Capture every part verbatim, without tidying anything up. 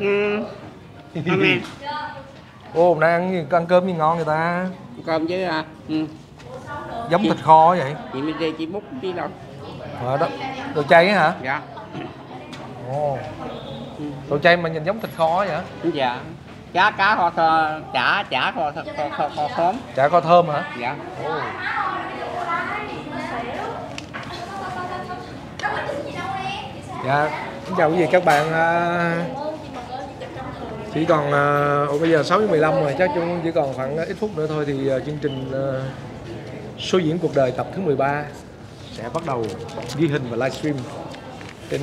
Ừ. Ô, hôm nay ăn, ăn cơm gì ngon người ta? Cơm với... À, ừ. Giống chị, thịt kho vậy? Chị mới đi, chị múc đi đâu? Ờ, đó. Đồ chay ấy hả? Dạ. Ồ. Đồ chay mà nhìn giống thịt kho vậy? Dạ. Cá, cá kho thơm, chả, chả kho thơm. Kho, kho, kho chả kho thơm hả? Dạ. Ồ. Dạ, xin chào quý vị các bạn. Chỉ còn ồ, bây giờ sáu giờ mười lăm rồi, chắc chúng chỉ còn khoảng ít phút nữa thôi thì chương trình Sô Diễn Cuộc Đời tập thứ mười ba sẽ bắt đầu ghi hình và livestream trên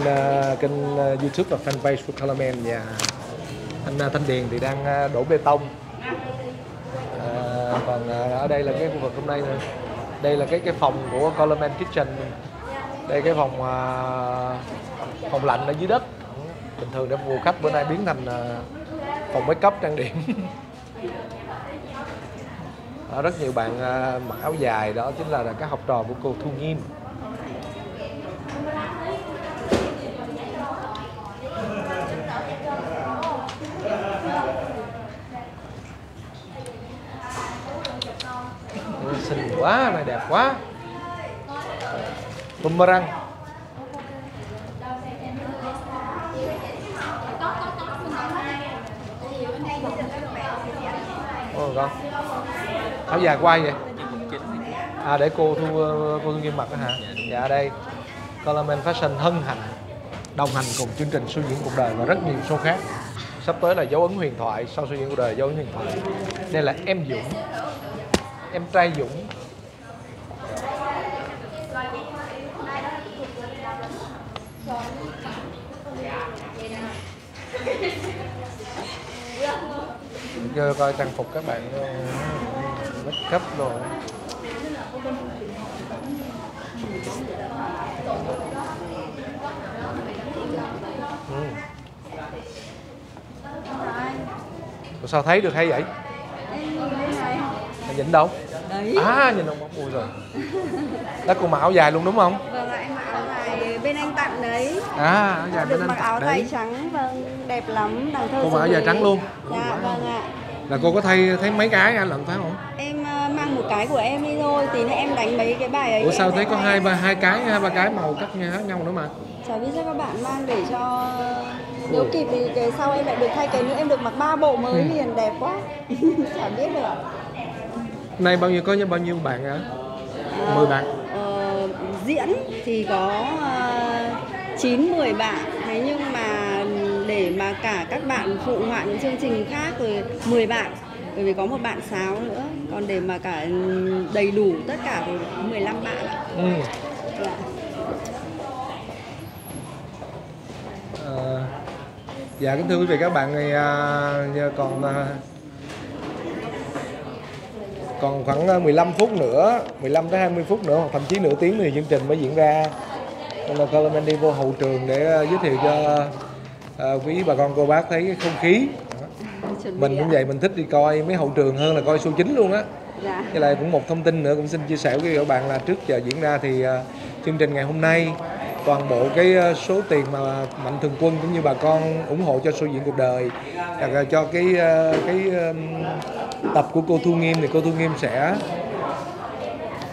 kênh YouTube và fanpage của Color Man. Và anh Thanh Điền thì đang đổ bê tông. À, còn ở đây là cái khu vực hôm nay này. Đây là cái cái phòng của Color Man Kitchen. Đây cái phòng phòng lạnh ở dưới đất. Bình thường để phục vụ khách, bữa nay biến thành phòng make up trang điểm. À, rất nhiều bạn à, mặc áo dài, đó chính là, là các học trò của cô Thu Nghiêm. Ừ, xinh quá, này đẹp quá. Boomerang. Ôi con. Áo dài quay vậy? À, để cô Thu cô Thu Nghiêm mặc đó hả? Dạ, đây Color Man Fashion hân hạnh đồng hành cùng chương trình Sô Diễn Cuộc Đời và rất nhiều show khác. Sắp tới là Dấu Ấn Huyền Thoại, sau Sô Diễn Cuộc Đời Dấu Ấn Huyền Thoại. Đây là em Dũng, em trai Dũng. Giờ coi trang phục các bạn make up rồi. Ừ. Sao thấy được hay vậy? Nhìn đâu? À, nhìn ông ui rồi. Đó, cô mặc áo dài luôn đúng không? Vâng ạ, em mặc áo dài bên anh tặng đấy. À, áo dài bên anh tặng đấy. Được mặc áo dài trắng, vâng, đẹp lắm. Cô mặc áo dài trắng luôn. Dạ, vâng ạ. Là cô có thay thấy mấy cái anh lận phải không? Em mang một cái của em đi thôi, thì em đánh mấy cái bài ấy. Ủa sao thấy có hai ba hai cái hai ba cái màu cắt nhau nhau nữa mà. Chả biết sao các bạn mang để cho nếu kịp thì cái sau em lại được thay cái nữa, em được mặc ba bộ mới liền, đẹp quá. Chả biết được. Nay bao nhiêu có bao nhiêu bạn hả? À, mười bạn. Ờ, diễn thì có uh, chín mười bạn. Thế nhưng mà để mà cả các bạn phụ họa những chương trình khác rồi mười bạn. Bởi vì có một bạn sáo nữa. Còn để mà cả đầy đủ tất cả thì mười lăm bạn. Ừ. Dạ. À, dạ kính thưa quý vị các bạn, ngày uh, còn uh, còn khoảng mười lăm phút nữa, mười lăm tới hai mươi phút nữa hoặc thậm chí nửa tiếng thì chương trình mới diễn ra. Nên là Color Man đi vô hậu trường để giới thiệu cho uh, quý bà con cô bác thấy cái không khí. Mình cũng vậy, mình thích đi coi mấy hậu trường hơn là coi show chính luôn á. Dạ. Với lại cũng một thông tin nữa cũng xin chia sẻ với các bạn là trước giờ diễn ra thì uh, chương trình ngày hôm nay toàn bộ cái số tiền mà Mạnh Thường Quân cũng như bà con ủng hộ cho Sô Diễn Cuộc Đời, cho cái cái tập của cô Thu Nghiêm thì cô Thu Nghiêm sẽ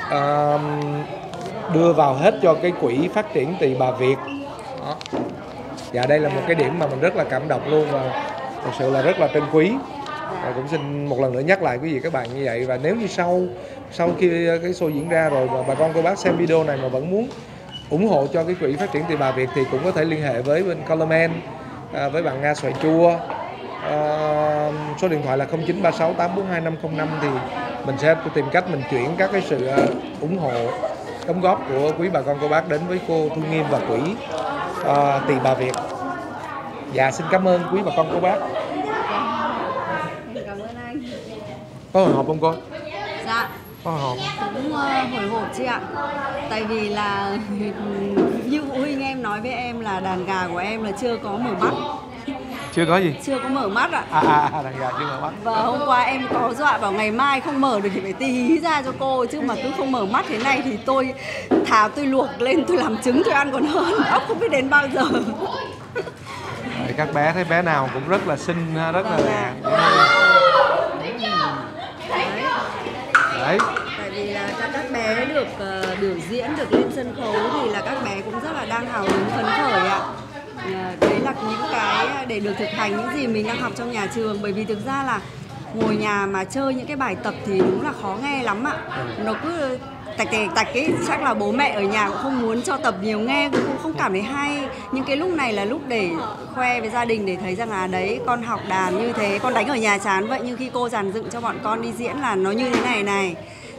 uh, đưa vào hết cho cái quỹ phát triển Tỳ Bà Việt. Đó. Dạ, đây là một cái điểm mà mình rất là cảm động luôn và thật sự là rất là trân quý. Và cũng xin một lần nữa nhắc lại quý vị các bạn như vậy. Và nếu như sau sau khi cái show diễn ra rồi mà bà con cô bác xem video này mà vẫn muốn ủng hộ cho cái quỹ phát triển Tỳ Bà Việt thì cũng có thể liên hệ với bên Color Man, à, với bạn Nga Xoài Chua, à, số điện thoại là không chín ba sáu tám bốn hai năm không năm thì mình sẽ tìm cách mình chuyển các cái sự ủng hộ đóng góp của quý bà con cô bác đến với cô Thu Nghiêm và quỹ à, Tỳ Bà Việt. Dạ, xin cảm ơn quý bà con cô bác. Cảm ơn anh. Có hồi hộp không cô? Dạ. Hồi hộp. Cũng hồi hộp chị ạ. Tại vì là như phụ huynh em nói với em là đàn gà của em là chưa có mở mắt. Chưa có gì? Chưa có mở mắt ạ. À, à, đằng gà chưa mở mắt. Và hôm qua em có dọa bảo ngày mai không mở được thì phải tí ra cho cô, chứ mà cứ không mở mắt thế này thì tôi thà tôi luộc lên tôi làm trứng tôi ăn còn hơn, ốc không biết đến bao giờ. Các bé thấy bé nào cũng rất là xinh, rất là đẹp. Đấy. Tại vì là các, các bé được uh, biểu diễn, được lên sân khấu thì là các bé cũng rất là đang hào hứng phấn khởi ạ. Uh, đấy là những cái để được thực hành những gì mình đang học trong nhà trường, bởi vì thực ra là ngồi nhà mà chơi những cái bài tập thì đúng là khó nghe lắm ạ. Ừ. Nó cứ tạch tạch tạch ấy, chắc là bố mẹ ở nhà cũng không muốn cho tập nhiều, nghe cũng không cảm thấy hay. Nhưng cái lúc này là lúc để khoe với gia đình để thấy rằng là đấy, con học đàn như thế, con đánh ở nhà chán vậy nhưng khi cô dàn dựng cho bọn con đi diễn là nó như thế này này,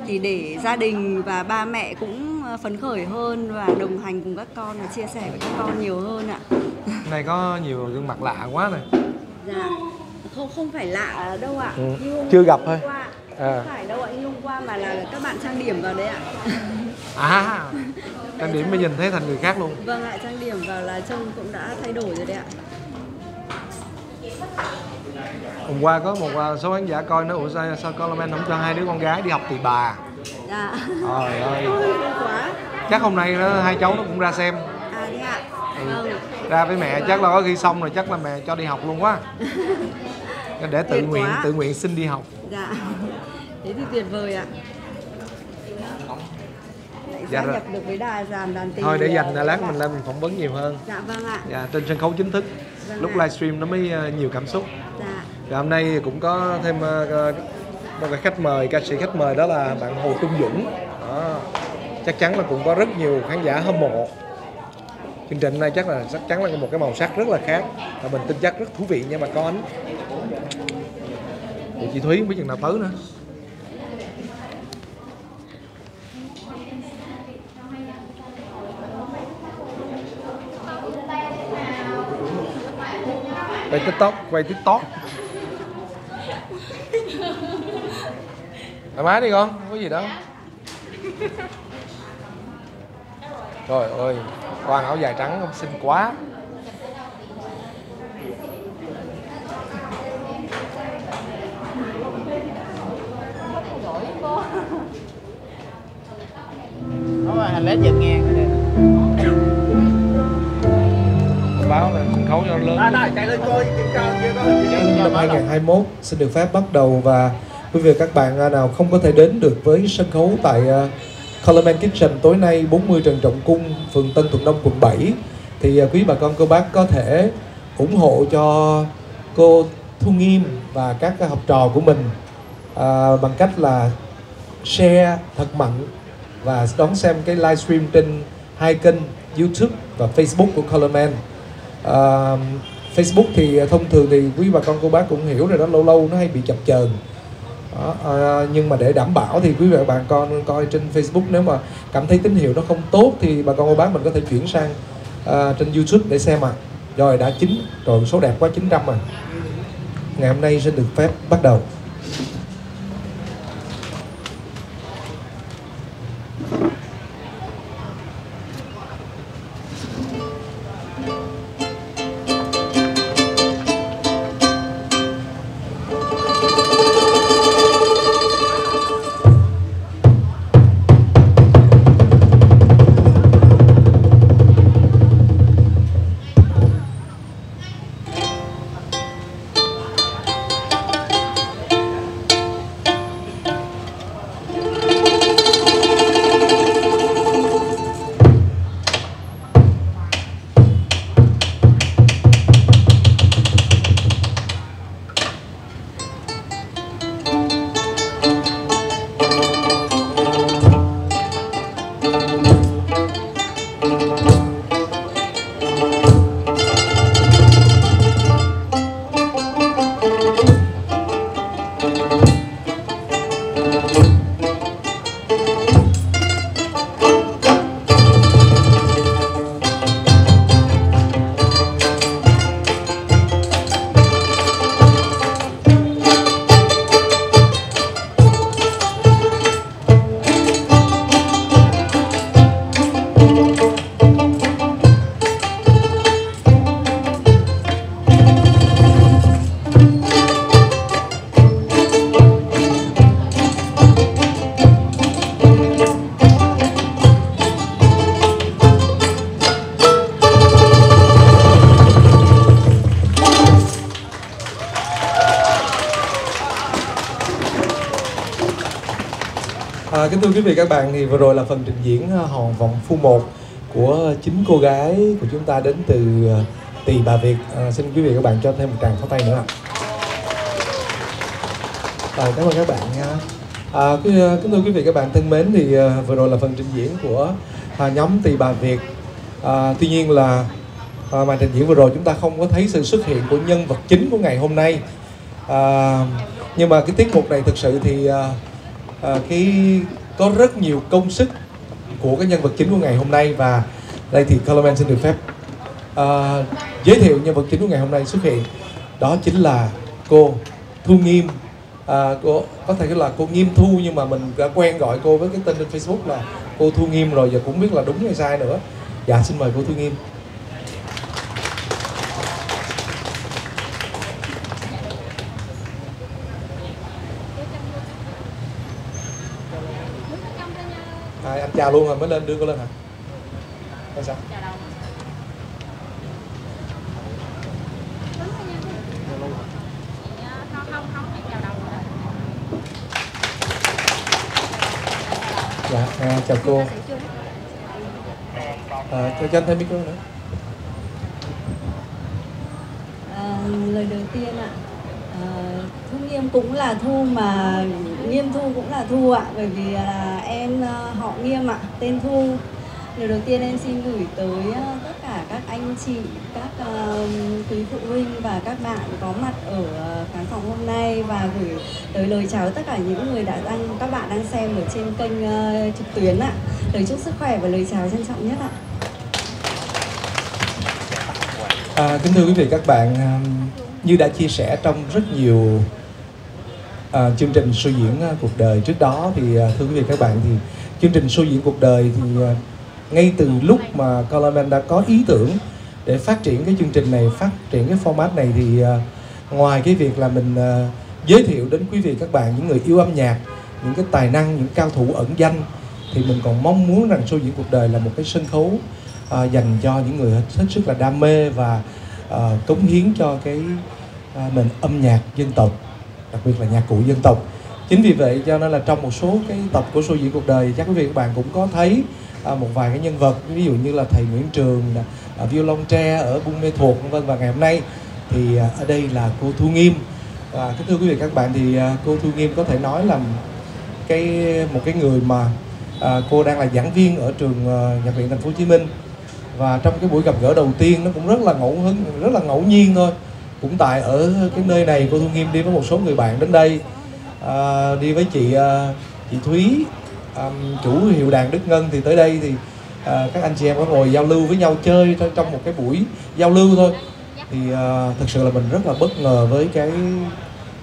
thì để gia đình và ba mẹ cũng phấn khởi hơn và đồng hành cùng các con và chia sẻ với các con nhiều hơn ạ. Này có nhiều gương mặt lạ quá này. Dạ, không không phải lạ đâu ạ. Ừ. Chưa gặp thôi. À. Không phải đâu ạ, hôm qua mà là các bạn trang điểm vào đấy ạ. À, trang điểm mới nhìn thấy thành người khác luôn. Vâng ạ, trang điểm vào là trông cũng đã thay đổi rồi đấy ạ. Hôm qua có một số khán giả coi nói ủa sao, sao Color Man không cho hai đứa con gái đi học Tỳ Bà. Dạ. Trời ơi. Quá. Chắc hôm nay nó, hai cháu nó cũng ra xem. À thế ạ. Ừ. Vâng. Ra với mẹ, chắc là có ghi xong rồi, chắc là mẹ cho đi học luôn quá. Để tự tuyệt nguyện quá. Tự nguyện xin đi học. Dạ. Thế thì tuyệt vời ạ. Lại gia dạ nhập được với đà dàn đàn tính. Thôi để dành là lát mình lên mình phỏng vấn nhiều hơn. Dạ vâng ạ. Dạ, trên sân khấu chính thức. Vâng. Lúc livestream nó mới nhiều cảm xúc. Dạ. Và hôm nay cũng có thêm một cái khách mời, ca sĩ khách mời đó là bạn Hồ Trung Dũng. Đó. Chắc chắn là cũng có rất nhiều khán giả hâm mộ. Chương trình này chắc là chắc chắn là một cái màu sắc rất là khác. Và mình tin chắc rất thú vị nha bà con. Thì chị Thúy không biết chừng nào tới nữa. Quay TikTok, quay TikTok. Thoải mái đi con, không có gì đâu. Trời ơi, Hoàng áo dài trắng xinh quá. Hành lễ dựng nghe báo là sân khấu cho lớn. Năm hai nghìn không trăm hai mươi mốt xin được phép bắt đầu, và quý vị các bạn nào không có thể đến được với sân khấu tại Color Man Kitchen tối nay bốn mươi Trần Trọng Cung, phường Tân Thuận Đông, quận bảy, thì quý bà con cô bác có thể ủng hộ cho cô Thu Nghiêm và các học trò của mình à, bằng cách là share thật mạnh và đón xem cái livestream trên hai kênh YouTube và Facebook của Color Man. uh, Facebook thì thông thường thì quý bà con cô bác cũng hiểu rồi đó, lâu lâu nó hay bị chập chờn. Uh, nhưng mà để đảm bảo thì quý vị và bạn con coi trên Facebook, nếu mà cảm thấy tín hiệu nó không tốt thì bà con cô bác mình có thể chuyển sang uh, trên YouTube để xem ạ. À. Rồi đã chín, rồi số đẹp quá, chín trăm rồi. Ngày hôm nay xin được phép bắt đầu. À, kính thưa quý vị các bạn, thì vừa rồi là phần trình diễn Hòn Vọng Phu một của chính cô gái của chúng ta đến từ Tỳ Bà Việt. À, xin quý vị các bạn cho thêm một tràng pháo tay nữa ạ. À, cảm ơn các bạn nha. À, kính thưa quý vị các bạn thân mến, thì vừa rồi là phần trình diễn của nhóm Tỳ Bà Việt. À, tuy nhiên là à, màn trình diễn vừa rồi chúng ta không có thấy sự xuất hiện của nhân vật chính của ngày hôm nay. À, nhưng mà cái tiết mục này thực sự thì à, cái có rất nhiều công sức của cái nhân vật chính của ngày hôm nay, và đây thì Color Man xin được phép à, giới thiệu nhân vật chính của ngày hôm nay xuất hiện, đó chính là cô Thu Nghiêm. À, cô, có thể là cô Nghiêm Thu, nhưng mà mình đã quen gọi cô với cái tên trên Facebook là cô Thu Nghiêm rồi, giờ cũng biết là đúng hay sai nữa. Dạ, xin mời cô Thu Nghiêm. À, anh chào luôn rồi mới lên, đưa cô lên hả? Hay sao? Dạ, à, chào cô. À, cho, cho anh thêm micro nữa. À, lời đầu tiên ạ, à, Thu Nghiêm cũng là Thu mà Nghiêm Thu cũng là Thu ạ, bởi vì là em họ Nghiêm ạ, tên Thu. Lời đầu tiên em xin gửi tới tất cả các anh chị, các uh, quý phụ huynh và các bạn có mặt ở khán phòng hôm nay, và gửi tới lời chào tất cả những người đã đang các bạn đang xem ở trên kênh uh, trực tuyến ạ. Lời chúc sức khỏe và lời chào trân trọng nhất ạ. À, kính thưa quý vị các bạn, như đã chia sẻ trong rất nhiều à, chương trình Sô Diễn Cuộc Đời trước đó, thì thưa quý vị các bạn, thì chương trình Sô Diễn Cuộc Đời thì ngay từ lúc mà Color Man đã có ý tưởng để phát triển cái chương trình này, phát triển cái format này, thì ngoài cái việc là mình giới thiệu đến quý vị các bạn những người yêu âm nhạc, những cái tài năng, những cao thủ ẩn danh, thì mình còn mong muốn rằng Sô Diễn Cuộc Đời là một cái sân khấu à, dành cho những người hết sức là đam mê và à, cống hiến cho cái à, nền âm nhạc dân tộc, đặc biệt là nhạc cụ dân tộc. Chính vì vậy cho nên là trong một số cái tập của Sô Diễn Cuộc Đời, chắc quý vị các bạn cũng có thấy à, một vài cái nhân vật, ví dụ như là thầy Nguyễn Trường, à, violon tre ở Buôn Mê Thuột, vân vân. Và ngày hôm nay thì à, ở đây là cô Thu Nghiêm. Và kính thưa quý vị các bạn, thì à, cô Thu Nghiêm có thể nói là cái một cái người mà à, cô đang là giảng viên ở trường à, Nhạc viện Thành phố Hồ Chí Minh, và trong cái buổi gặp gỡ đầu tiên nó cũng rất là ngẫu hứng, rất là ngẫu nhiên thôi. Cũng tại ở cái nơi này, cô Thu Nghiêm đi với một số người bạn đến đây, à, đi với chị à, chị Thúy, à, chủ hiệu đàn Đức Ngân, thì tới đây thì à, các anh chị em có ngồi giao lưu với nhau, chơi trong một cái buổi giao lưu thôi. Thì à, thực sự là mình rất là bất ngờ với cái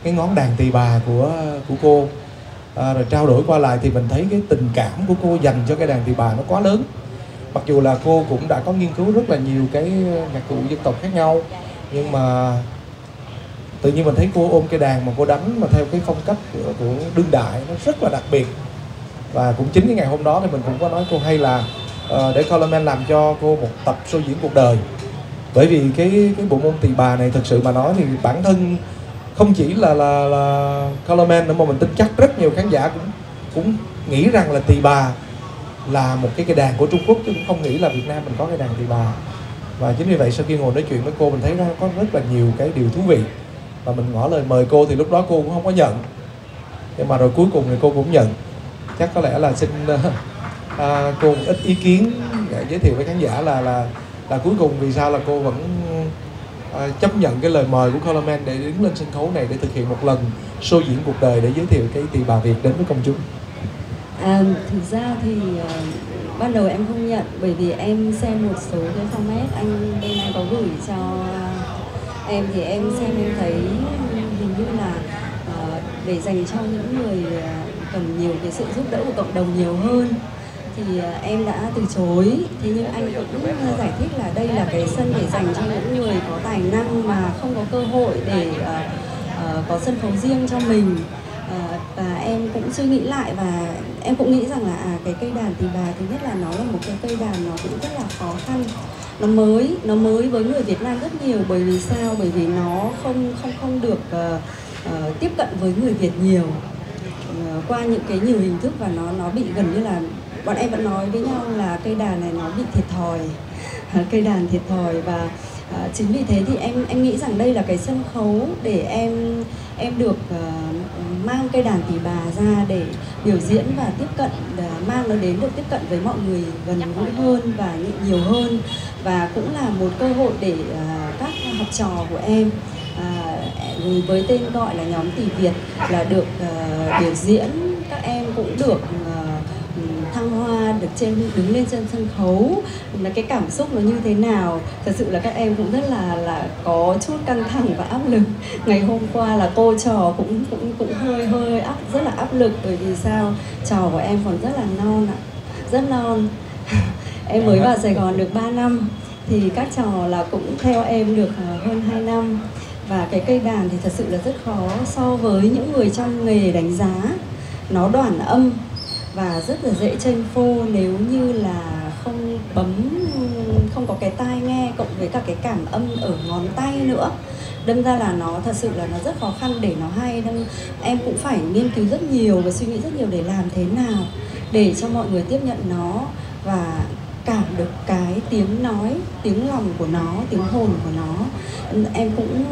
cái ngón đàn tỳ bà của của cô. À, rồi trao đổi qua lại thì mình thấy cái tình cảm của cô dành cho cái đàn tỳ bà nó quá lớn. Mặc dù là cô cũng đã có nghiên cứu rất là nhiều cái nhạc cụ dân tộc khác nhau, nhưng mà tự nhiên mình thấy cô ôm cái đàn mà cô đánh mà theo cái phong cách của, của đương đại, nó rất là đặc biệt. Và cũng chính cái ngày hôm đó thì mình cũng có nói cô hay là uh, để Color Man làm cho cô một tập Sô Diễn Cuộc Đời. Bởi vì cái cái bộ môn tỳ bà này thực sự mà nói thì bản thân không chỉ là là, là Color Man nữa, mà mình tin chắc rất nhiều khán giả cũng cũng nghĩ rằng là tỳ bà là một cái cây đàn của Trung Quốc, chứ cũng không nghĩ là Việt Nam mình có cây đàn tỳ bà. Và chính vì vậy sau khi ngồi nói chuyện với cô, mình thấy ra có rất là nhiều cái điều thú vị, và mình ngỏ lời mời cô thì lúc đó cô cũng không có nhận, nhưng mà rồi cuối cùng thì cô cũng nhận. Chắc có lẽ là xin à, cô ít ý kiến để giới thiệu với khán giả là là là cuối cùng vì sao là cô vẫn à, chấp nhận cái lời mời của Color Man để đứng lên sân khấu này, để thực hiện một lần Sô Diễn Cuộc Đời, để giới thiệu cái tỳ bà Việt đến với công chúng. À, thực ra thì uh, ban đầu em không nhận, bởi vì em xem một số cái format anh bên này có gửi cho uh, em, thì em xem em thấy hình như là uh, để dành cho những người uh, cần nhiều cái sự giúp đỡ của cộng đồng nhiều hơn, thì uh, em đã từ chối. Thế nhưng anh cũng giải thích là đây là cái sân để dành cho những người có tài năng mà không có cơ hội để uh, uh, có sân khấu riêng cho mình. Và em cũng suy nghĩ lại, và em cũng nghĩ rằng là à, cái cây đàn tỳ bà, thứ nhất là nó là một cái cây đàn nó cũng rất là khó khăn, nó mới nó mới với người Việt Nam rất nhiều. Bởi vì sao? Bởi vì nó không không không được uh, uh, tiếp cận với người Việt nhiều. qua những cái nhiều hình thức và nó nó bị gần như là bọn em vẫn nói với nhau là cây đàn này nó bị thiệt thòi, cây đàn thiệt thòi. Và à, chính vì thế thì em em nghĩ rằng đây là cái sân khấu để em em được uh, mang cây đàn Tỳ Bà ra để biểu diễn và tiếp cận, uh, mang nó đến được tiếp cận với mọi người gần gũi hơn và nhiều hơn, và cũng là một cơ hội để uh, các học trò của em uh, với tên gọi là nhóm Tỳ Việt là được uh, biểu diễn, các em cũng được uh, thăng hoa, được trên đứng lên trên sân khấu, là cái cảm xúc nó như thế nào. Thật sự là các em cũng rất là là có chút căng thẳng và áp lực. Ngày hôm qua là cô trò cũng cũng cũng hơi hơi áp rất là áp lực, bởi vì sao trò của em còn rất là non ạ, rất non. Em mới vào Sài Gòn được ba năm thì các trò là cũng theo em được hơn hai năm, và cái cây đàn thì thật sự là rất khó so với những người trong nghề đánh giá. Nó đoản âm và rất là dễ chênh phô nếu như là không bấm, không có cái tai nghe, cộng với cả cái cảm âm ở ngón tay nữa. Đâm ra là nó thật sự là nó rất khó khăn để nó hay. Đâm, em cũng phải nghiên cứu rất nhiều và suy nghĩ rất nhiều để làm thế nào để cho mọi người tiếp nhận nó và cảm được cái tiếng nói, tiếng lòng của nó, tiếng hồn của nó. Em cũng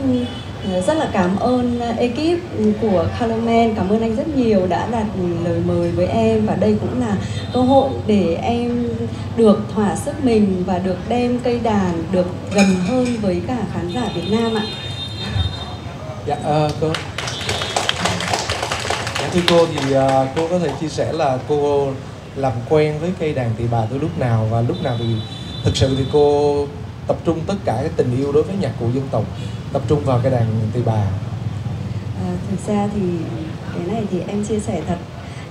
rất là cảm ơn ekip của Color Man, cảm ơn anh rất nhiều đã đặt lời mời với em, và đây cũng là cơ hội để em được thỏa sức mình và được đem cây đàn được gần hơn với cả khán giả Việt Nam ạ. Dạ, uh, cô. Dạ, thưa cô thì uh, cô có thể chia sẻ là cô làm quen với cây đàn Tỳ Bà từ lúc nào, và lúc nào thì thực sự thì cô tập trung tất cả cái tình yêu đối với nhạc cụ dân tộc, tập trung vào cái đàn Tỳ Bà? À, thực ra thì cái này thì em chia sẻ thật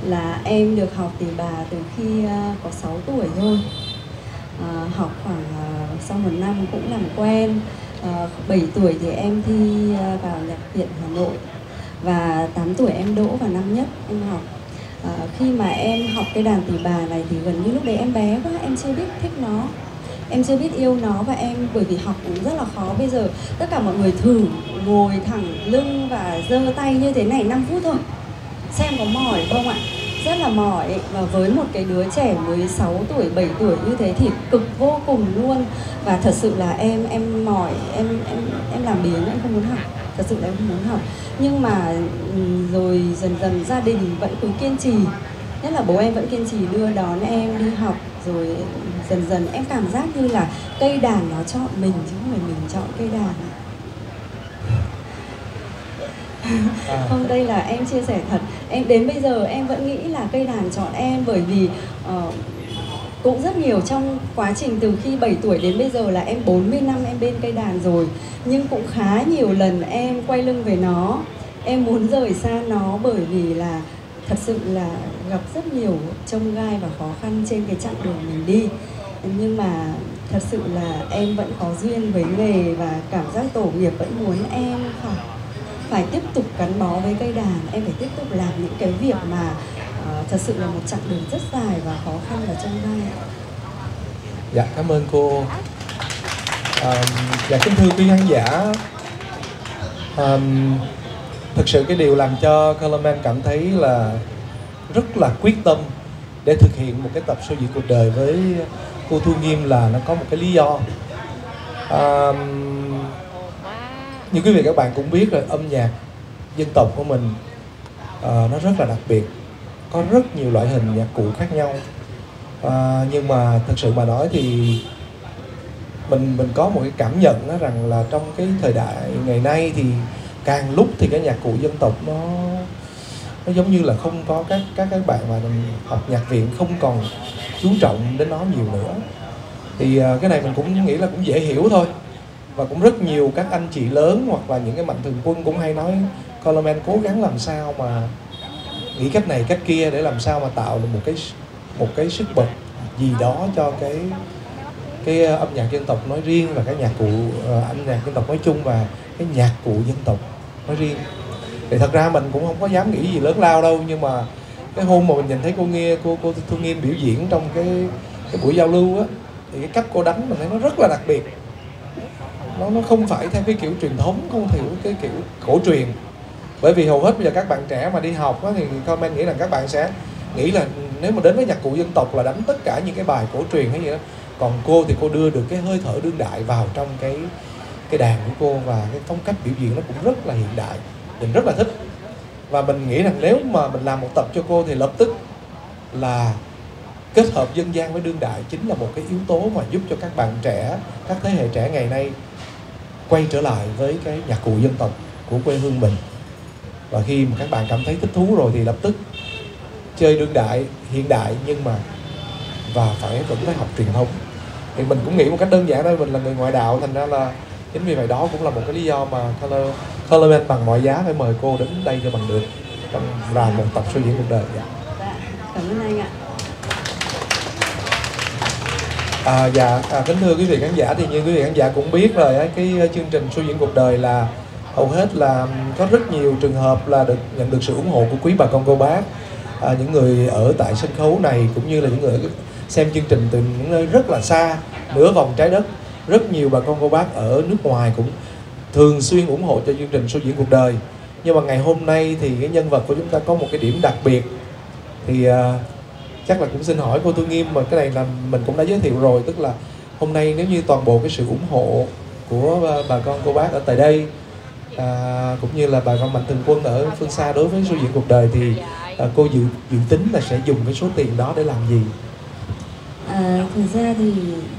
là em được học Tỳ Bà từ khi uh, có sáu tuổi thôi. Uh, học khoảng uh, sau một năm cũng làm quen. Uh, bảy tuổi thì em thi uh, vào Nhạc Viện Hà Nội, và tám tuổi em đỗ vào năm nhất em học. Uh, khi mà em học cái đàn Tỳ Bà này thì gần như lúc đấy em bé quá, em chưa biết thích nó, em chưa biết yêu nó, và em bởi vì học cũng rất là khó. Bây giờ tất cả mọi người thử ngồi thẳng lưng và giơ tay như thế này năm phút thôi, xem có mỏi không ạ? Rất là mỏi, và với một cái đứa trẻ mới sáu tuổi, bảy tuổi như thế thì cực vô cùng luôn. Và thật sự là em em mỏi, em em em làm biếng, em không muốn học. Thật sự là em không muốn học. Nhưng mà rồi dần dần gia đình vẫn cứ kiên trì, nhất là bố em vẫn kiên trì đưa đón em đi học, rồi dần dần em cảm giác như là cây đàn nó chọn mình chứ không phải mình chọn cây đàn. À. Không, đây là em chia sẻ thật. Em đến bây giờ em vẫn nghĩ là cây đàn chọn em, bởi vì uh, cũng rất nhiều trong quá trình từ khi bảy tuổi đến bây giờ là em bốn mươi năm em bên cây đàn rồi, nhưng cũng khá nhiều lần em quay lưng về nó, em muốn rời xa nó, bởi vì là thật sự là gặp rất nhiều chông gai và khó khăn trên cái chặng đường mình đi. Nhưng mà thật sự là em vẫn có duyên với nghề, và cảm giác tổ nghiệp vẫn muốn em phải, phải tiếp tục gắn bó với cây đàn. Em phải tiếp tục làm những cái việc mà uh, thật sự là một chặng đường rất dài và khó khăn và chông gai. Dạ, cảm ơn cô. À, dạ, kính thưa quý khán giả, à, thực sự cái điều làm cho Color Man cảm thấy là rất là quyết tâm để thực hiện một cái tập Sô Diễn Cuộc Đời với cô Thu Nghiêm là nó có một cái lý do. À, như quý vị các bạn cũng biết rồi, âm nhạc dân tộc của mình à, nó rất là đặc biệt, có rất nhiều loại hình nhạc cụ khác nhau. À, nhưng mà thật sự mà nói thì mình mình có một cái cảm nhận đó rằng là trong cái thời đại ngày nay thì càng lúc thì cái nhạc cụ dân tộc nó nó giống như là không có các các các bạn mà học nhạc viện không còn chú trọng đến nó nhiều nữa. Thì cái này mình cũng nghĩ là cũng dễ hiểu thôi, và cũng rất nhiều các anh chị lớn hoặc là những cái mạnh thường quân cũng hay nói Color Man cố gắng làm sao mà nghĩ cách này cách kia để làm sao mà tạo được một cái một cái sức bật gì đó cho cái cái âm nhạc dân tộc nói riêng, và cái nhạc cụ âm nhạc dân tộc nói chung, và cái nhạc cụ dân tộc nói riêng. Thì thật ra mình cũng không có dám nghĩ gì lớn lao đâu, nhưng mà cái hôm mà mình nhìn thấy cô nghe cô cô Thu Nghiêm biểu diễn trong cái cái buổi giao lưu á, thì cái cách cô đánh mình thấy nó rất là đặc biệt. Nó nó không phải theo cái kiểu truyền thống, không theo cái kiểu cổ truyền, Bởi vì hầu hết bây giờ các bạn trẻ mà đi học đó, thì comment nghĩ là các bạn sẽ nghĩ là nếu mà đến với nhạc cụ dân tộc là đánh tất cả những cái bài cổ truyền hay gì đó. Còn cô thì cô đưa được cái hơi thở đương đại vào trong cái cái đàn của cô, và cái phong cách biểu diễn nó cũng rất là hiện đại. Mình rất là thích. Và mình nghĩ rằng nếu mà mình làm một tập cho cô thì lập tức là kết hợp dân gian với đương đại chính là một cái yếu tố mà giúp cho các bạn trẻ, các thế hệ trẻ ngày nay quay trở lại với cái nhạc cụ dân tộc của quê hương mình. Và khi mà các bạn cảm thấy thích thú rồi thì lập tức chơi đương đại, hiện đại, nhưng mà và phải vẫn phải học truyền thống. Thì mình cũng nghĩ một cách đơn giản thôi, mình là người ngoại đạo, thành ra là chính vì vậy đó cũng là một cái lý do mà Color, Color Man bằng mọi giá phải mời cô đến đây cho bằng được trong làm một tập Sô Diễn Cuộc Đời. Dạ. Cảm ơn anh ạ. À, dạ, à, kính thưa quý vị khán giả, thì như quý vị khán giả cũng biết rồi, cái chương trình Sô Diễn Cuộc Đời là hầu hết là có rất nhiều trường hợp là được nhận được sự ủng hộ của quý bà con cô bác, à, những người ở tại sân khấu này cũng như là những người xem chương trình từ những nơi rất là xa, nửa vòng trái đất. Rất nhiều bà con cô bác ở nước ngoài cũng thường xuyên ủng hộ cho chương trình Sô Diễn Cuộc Đời. Nhưng mà ngày hôm nay thì cái nhân vật của chúng ta có một cái điểm đặc biệt. Thì uh, chắc là cũng xin hỏi cô Thu Nghiêm, mà cái này là mình cũng đã giới thiệu rồi. Tức là hôm nay nếu như toàn bộ cái sự ủng hộ của bà con cô bác ở tại đây, uh, cũng như là bà con mạnh thường quân ở phương xa đối với Sô Diễn Cuộc Đời, thì uh, cô dự, dự tính là sẽ dùng cái số tiền đó để làm gì? À, thực ra thì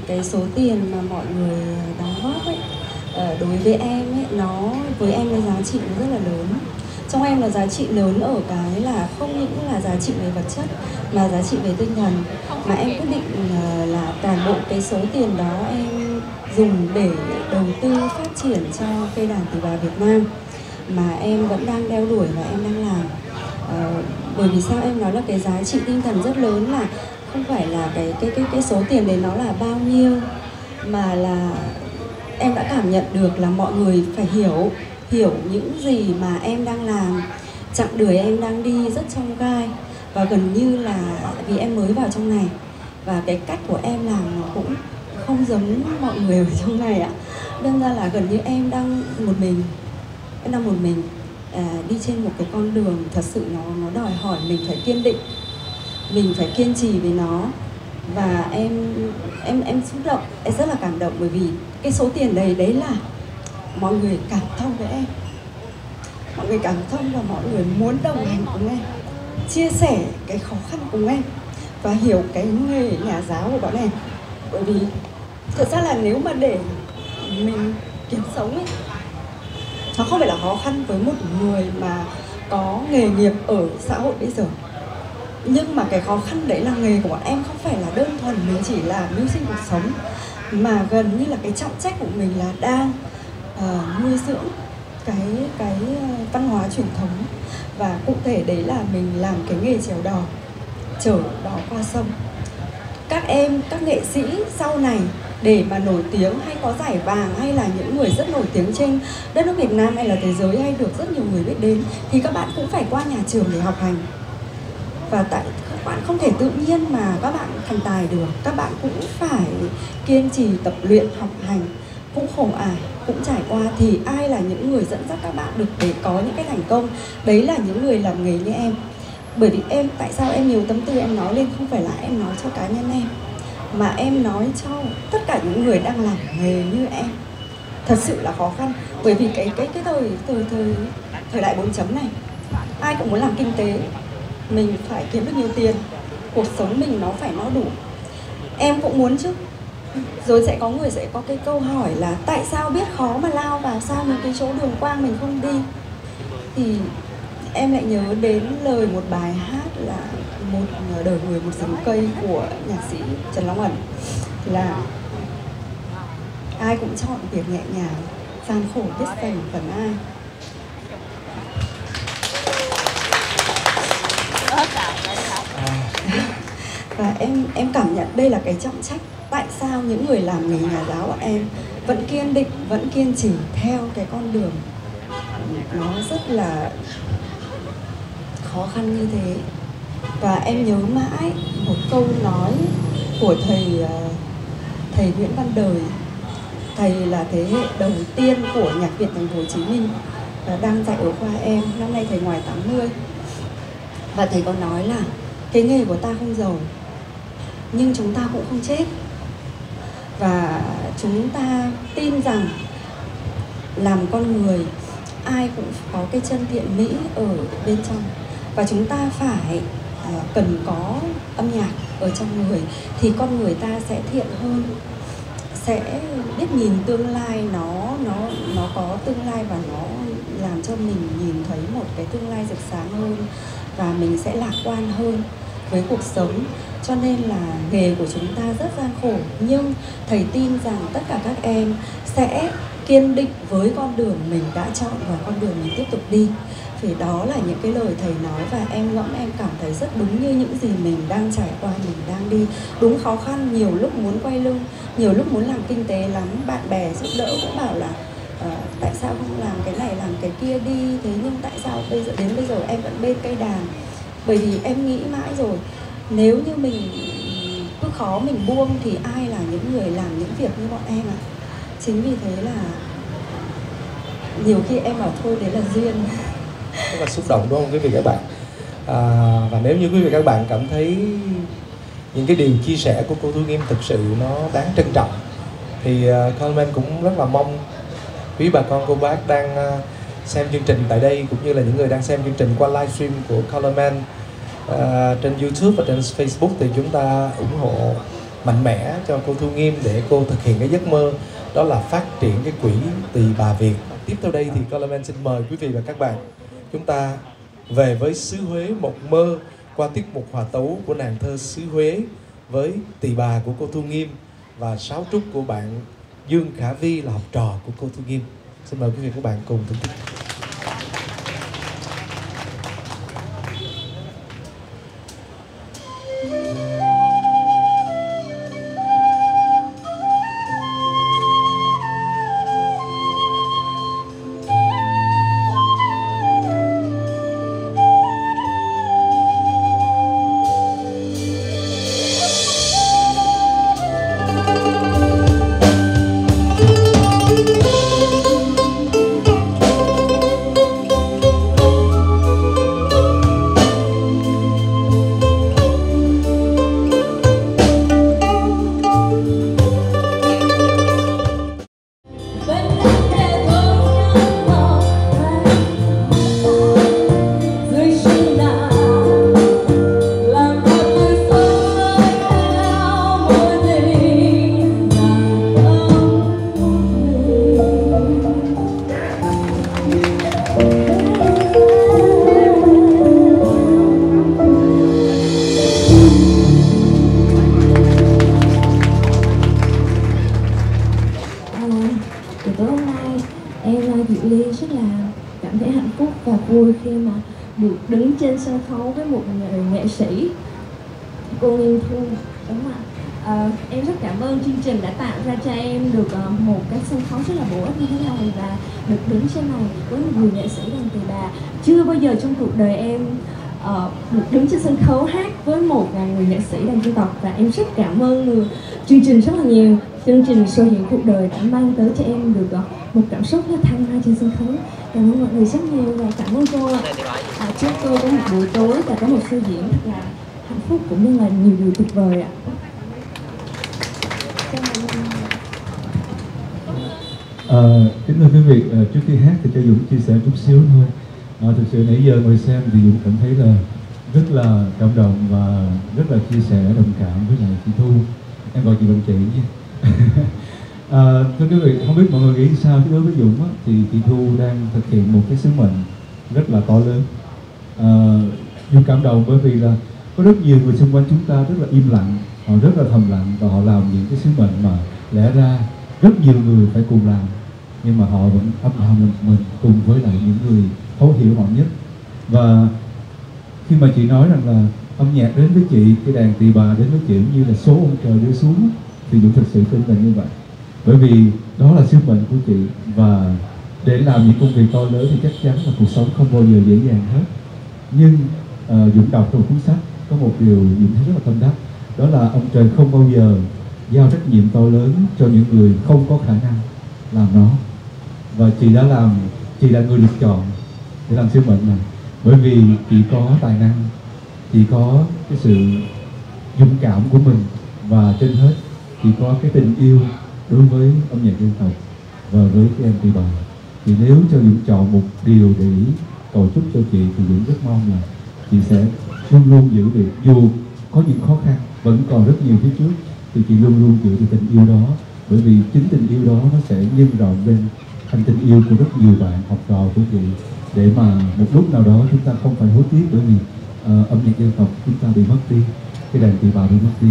cái số tiền mà mọi người đóng góp ấy, đối với em ấy, nó với em cái giá trị nó rất là lớn. Trong em là giá trị lớn ở cái là không những là giá trị về vật chất mà giá trị về tinh thần. Mà em quyết định là toàn bộ cái số tiền đó em dùng để đầu tư phát triển cho cây đàn Tỳ Bà Việt Nam mà em vẫn đang đeo đuổi và em đang làm. À, bởi vì sao em nói là cái giá trị tinh thần rất lớn, là không phải là cái cái cái cái số tiền đấy nó là bao nhiêu, mà là em đã cảm nhận được là mọi người phải hiểu hiểu những gì mà em đang làm. Chặng đường em đang đi rất trong gai và gần như là vì em mới vào trong này và cái cách của em làm nó cũng không giống mọi người ở trong này ạ. Đâm ra là gần như em đang một mình, em đang một mình à, đi trên một cái con đường thật sự nó nó đòi hỏi mình phải kiên định. Mình phải kiên trì với nó. Và em em em xúc động, em rất là cảm động bởi vì cái số tiền đấy đấy là mọi người cảm thông với em. Mọi người cảm thông và mọi người muốn đồng hành cùng em, chia sẻ cái khó khăn cùng em và hiểu cái nghề nhà giáo của bọn em. Bởi vì thật ra là nếu mà để mình kiếm sống ấy, nó không phải là khó khăn với một người mà có nghề nghiệp ở xã hội bây giờ. Nhưng mà cái khó khăn đấy là nghề của bọn em không phải là đơn thuần mình chỉ là mưu sinh cuộc sống, mà gần như là cái trọng trách của mình là đang uh, nuôi dưỡng cái cái văn hóa truyền thống. Và cụ thể đấy là mình làm cái nghề chèo đò, chở đò qua sông. Các em, các nghệ sĩ sau này để mà nổi tiếng hay có giải vàng hay là những người rất nổi tiếng trên đất nước Việt Nam hay là thế giới hay được rất nhiều người biết đến thì các bạn cũng phải qua nhà trường để học hành. Và tại các bạn không thể tự nhiên mà các bạn thành tài được, các bạn cũng phải kiên trì tập luyện, học hành, cũng khổ ải, cũng trải qua. Thì ai là những người dẫn dắt các bạn được để có những cái thành công? Đấy là những người làm nghề như em. Bởi vì em, tại sao em nhiều tâm tư em nói lên, không phải là em nói cho cá nhân em, mà em nói cho tất cả những người đang làm nghề như em. Thật sự là khó khăn, bởi vì cái cái cái thời thời thời, thời đại bốn chấm này, ai cũng muốn làm kinh tế. Mình phải kiếm được nhiều tiền, cuộc sống mình nó phải no đủ. Em cũng muốn chứ. Rồi sẽ có người sẽ có cái câu hỏi là tại sao biết khó mà lao vào, sao những cái chỗ đường quang mình không đi. Thì em lại nhớ đến lời một bài hát là Một đời người một rừng cây của nhạc sĩ Trần Long Ẩn, là ai cũng chọn việc nhẹ nhàng, gian khổ biết dành phần ai. Và em em cảm nhận đây là cái trọng trách. Tại sao những người làm nghề nhà giáo của em vẫn kiên định, vẫn kiên trì theo cái con đường nó rất là khó khăn như thế. Và em nhớ mãi một câu nói của thầy thầy Nguyễn Văn Đời. Thầy là thế hệ đầu tiên của Nhạc Viện Thành phố Hồ Chí Minh đang dạy ở khoa em, năm nay thầy ngoài tám mươi. Và thầy có nói là cái nghề của ta không giàu, nhưng chúng ta cũng không chết. Và chúng ta tin rằng làm con người ai cũng có cái chân thiện mỹ ở bên trong. Và chúng ta phải uh, cần có âm nhạc ở trong người thì con người ta sẽ thiện hơn, sẽ biết nhìn tương lai, nó nó nó có tương lai và nó làm cho mình nhìn thấy một cái tương lai rực sáng hơn, và mình sẽ lạc quan hơn với cuộc sống. Cho nên là nghề của chúng ta rất gian khổ, nhưng thầy tin rằng tất cả các em sẽ kiên định với con đường mình đã chọn và con đường mình tiếp tục đi. Thì đó là những cái lời thầy nói, và em ngẫm em cảm thấy rất đúng như những gì mình đang trải qua, mình đang đi. Đúng khó khăn, nhiều lúc muốn quay lưng, nhiều lúc muốn làm kinh tế lắm, bạn bè giúp đỡ cũng bảo là uh, tại sao không làm cái này, làm cái kia đi. Thế nhưng tại sao bây giờ, đến bây giờ em vẫn bên cây đàn? Bởi vì em nghĩ mãi rồi, nếu như mình cứ khó mình buông thì ai là những người làm những việc như bọn em ạ? À? Chính vì thế là nhiều khi em bảo thôi đấy là duyên. Rất là xúc động đúng không quý vị các bạn? À, và nếu như quý vị các bạn cảm thấy những cái điều chia sẻ của cô Thu Nghiêm thực sự nó đáng trân trọng thì uh, comment cũng rất là mong quý bà con cô bác đang uh, xem chương trình tại đây, cũng như là những người đang xem chương trình qua livestream của Color Man uh, trên YouTube và trên Facebook, thì chúng ta ủng hộ mạnh mẽ cho cô Thu Nghiêm để cô thực hiện cái giấc mơ đó là phát triển cái quỹ Tỳ Bà Việt. Tiếp theo đây thì Color Man xin mời quý vị và các bạn chúng ta về với xứ Huế một mơ qua tiết mục hòa tấu của nàng thơ xứ Huế với Tỳ Bà của cô Thu Nghiêm và sáo trúc của bạn Dương Khả Vi là học trò của cô Thu Nghiêm. Xin mời quý vị các bạn cùng thưởng thức. Chương trình Sô Diễn Cuộc Đời đã mang tới cho em được một cảm xúc thăng hoa trên sân khấu. Cảm ơn mọi người rất nhiều và cảm ơn cô ạ. À, chúc cô có một buổi tối và có một show diễn thật là hạnh phúc cũng như là nhiều điều tuyệt vời ạ. À, kính thưa quý vị, trước khi hát thì cho Dũng chia sẻ chút xíu thôi. À, thực sự nãy giờ ngồi xem thì Dũng cảm thấy là rất là cảm động và rất là chia sẻ đồng cảm với lại chị Thu. Em gọi chị bằng chị nhé. À, thưa quý vị, không biết mọi người nghĩ sao đối với Dũng á, thì chị Thu đang thực hiện một cái sứ mệnh rất là to lớn. À, Dũng cảm động bởi vì là có rất nhiều người xung quanh chúng ta rất là im lặng, họ rất là thầm lặng và họ làm những cái sứ mệnh mà lẽ ra rất nhiều người phải cùng làm, nhưng mà họ vẫn âm thầm mình, mình cùng với lại những người thấu hiểu họ nhất. Và khi mà chị nói rằng là âm nhạc đến với chị, cái đàn tỳ bà đến với chị như là số ông trời đưa xuống, thì Dũng thực sự tin là như vậy. Bởi vì đó là sứ mệnh của chị, và để làm những công việc to lớn thì chắc chắn là cuộc sống không bao giờ dễ dàng hết. Nhưng uh, Dũng đọc trong cuốn sách có một điều Dũng thấy rất là tâm đắc, đó là ông trời không bao giờ giao trách nhiệm to lớn cho những người không có khả năng làm nó. Và chị đã làm chị là người được chọn để làm sứ mệnh này, bởi vì chị có tài năng, chị có cái sự dũng cảm của mình, và trên hết chị có cái tình yêu đối với âm nhạc dân tộc và với cái em Tỳ Bà. Thì nếu cho Dũng chọn một điều để cầu chúc cho chị thì Dũng rất mong là chị sẽ luôn luôn giữ được, dù có những khó khăn vẫn còn rất nhiều phía trước, thì chị luôn luôn giữ được tình yêu đó, bởi vì chính tình yêu đó nó sẽ nhân rộng lên thành tình yêu của rất nhiều bạn học trò của chị, để mà một lúc nào đó chúng ta không phải hối tiếc, bởi vì uh, âm nhạc dân tộc chúng ta bị mất đi, cái đàn Tỳ Bà bị mất đi.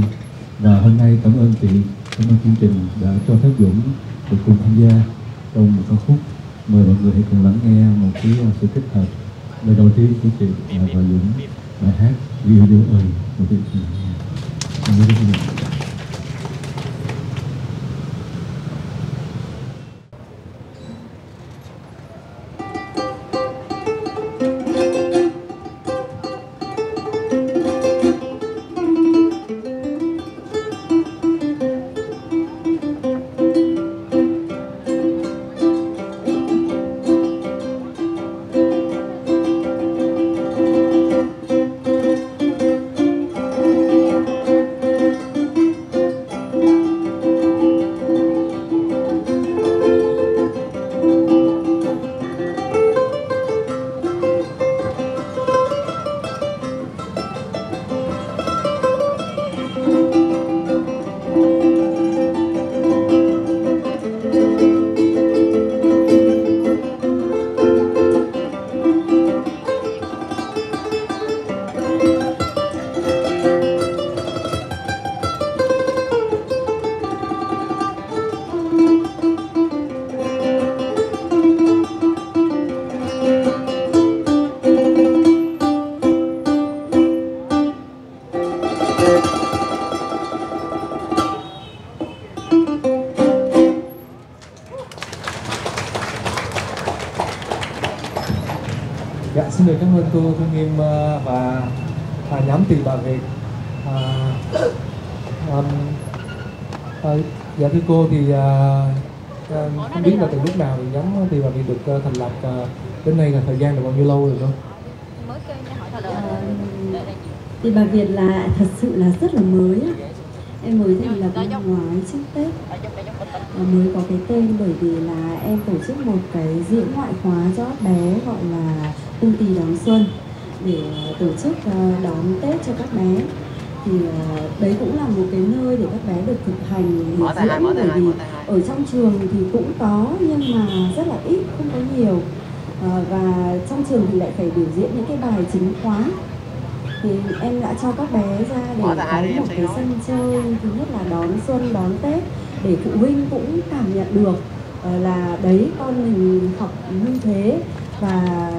Và hôm nay cảm ơn chị, cảm ơn chương trình đã cho phép Dũng được cùng tham gia trong một ca khúc. Mời mọi người hãy cùng lắng nghe một cái sự kết hợp lời đầu tiên của chị và Dũng, bài hát Yêu Dấu Ơi của chị. Xin được cảm ơn cô Thu Nghiêm và nhóm Tỳ Bà Việt. À, um, à, dạ thưa cô, thì à, không biết là từ lúc nào thì nhóm Tỳ Bà Việt được uh, thành lập, uh, đến nay là thời gian được bao nhiêu lâu rồi cô? À, Tỳ Bà Việt là thật sự là rất là mới. Em mới thành lập năm ngoái trước Tết, và mới có cái tên bởi vì là em tổ chức một cái diễn ngoại khóa cho bé gọi là Cung Tì Đón Xuân, để tổ chức đón Tết cho các bé. Thì đấy cũng là một cái nơi để các bé được thực hành diễn, bởi vì ở trong trường thì cũng có nhưng mà rất là ít, không có nhiều, và trong trường thì lại phải biểu diễn những cái bài chính khóa. Thì em đã cho các bé ra để có một cái sân chơi, thứ nhất là đón xuân, đón Tết, để phụ huynh cũng cảm nhận được là đấy, con mình học như thế và